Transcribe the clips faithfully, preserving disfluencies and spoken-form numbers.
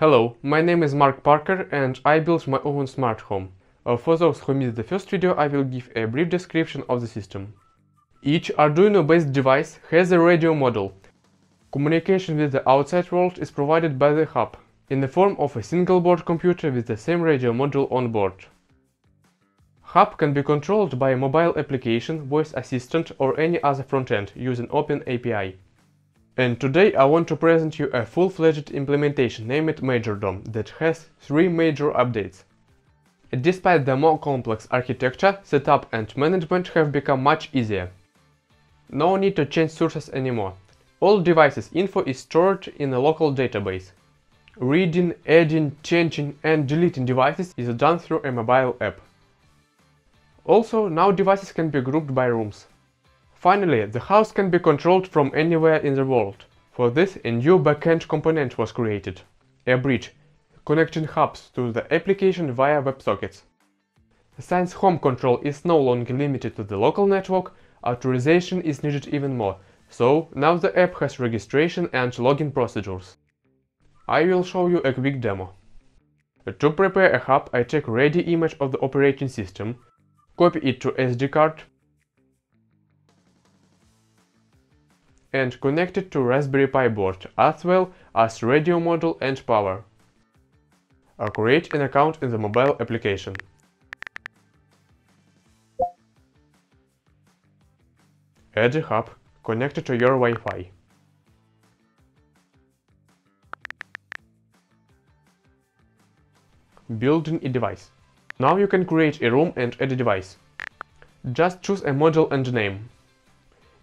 Hello, my name is Mark Parker and I built my own smart home. Uh, for those who missed the first video, I will give a brief description of the system. Each Arduino-based device has a radio module. Communication with the outside world is provided by the hub, in the form of a single board computer with the same radio module on board. Hub can be controlled by a mobile application, voice assistant or any other frontend using OpenAPI. And today I want to present you a full-fledged implementation named MajorDom that has three major updates. Despite the more complex architecture, setup and management have become much easier. No need to change sources anymore. All devices' info is stored in a local database. Reading, adding, changing and deleting devices is done through a mobile app. Also, now devices can be grouped by rooms. Finally, the house can be controlled from anywhere in the world. For this, a new backend component was created – a bridge, connecting hubs to the application via WebSockets. Since home control is no longer limited to the local network, authorization is needed even more, so now the app has registration and login procedures. I will show you a quick demo. To prepare a hub, I take ready image of the operating system, copy it to S D card, and connect it to Raspberry Pi board, as well as radio module and power. I'll create an account in the mobile application. Add a hub, connect it to your Wi-Fi. Building a device. Now you can create a room and add a device. Just choose a model and name.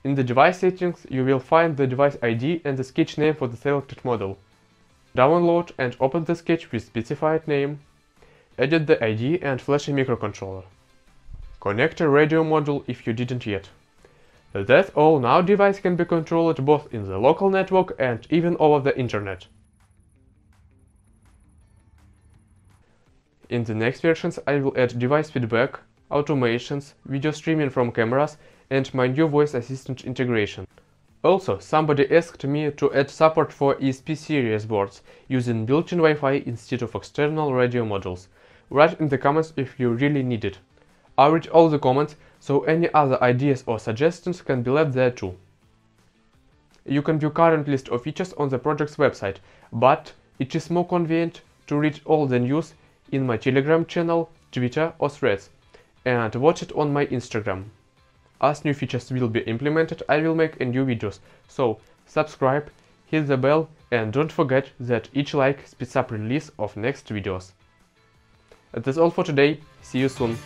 In the device settings, you will find the device I D and the sketch name for the selected model. Download and open the sketch with specified name. Edit the I D and flash a microcontroller. Connect a radio module if you didn't yet. That's all, now device can be controlled both in the local network and even over the internet. In the next versions, I will add device feedback, automations, video streaming from cameras, and my new voice assistant integration. Also, somebody asked me to add support for E S P series boards using built-in Wi-Fi instead of external radio modules. Write in the comments if you really need it. I read all the comments, so any other ideas or suggestions can be left there too. You can view current list of features on the project's website, but it is more convenient to read all the news in my Telegram channel, Twitter or Threads, and watch it on my Instagram. As new features will be implemented, I will make a new videos, so subscribe, hit the bell and don't forget that each like speeds up release of next videos. That's all for today, see you soon!